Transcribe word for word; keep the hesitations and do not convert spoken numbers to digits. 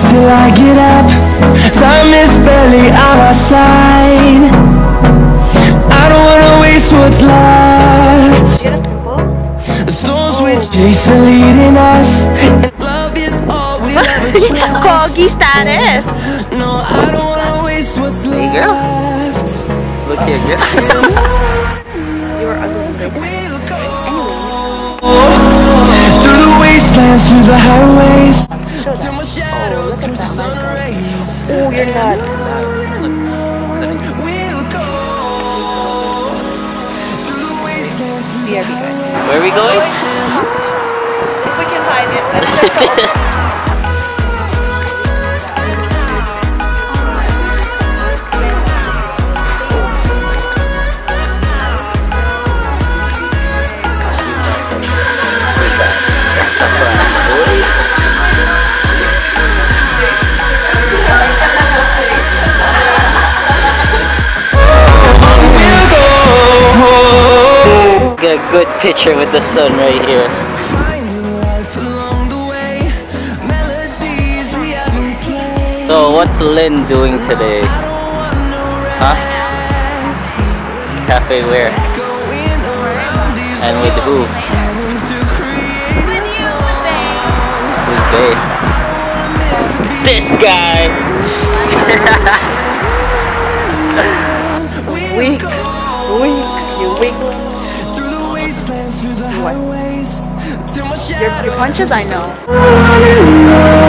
close till I get up. Time is barely on our side. I don't wanna waste what's left. The storms we chase are leading us, and love is all we ever trust. No, I don't wanna waste what's left. Look here, girl. You are ugly. Through the wastelands, through the highways, through my shadow, oh, through the sun rays. Oh, you're nuts. We'll go through the wastelands, through the highways. Where are we going? If we can find it, let's go somewhere. Get a good picture with the sun right here. So what's Lyn doing today? Huh? Cafe where? And with who? With you, with Bae. Who's Bae? This guy! Weak! Weak! You weak! Your, your punches, I know.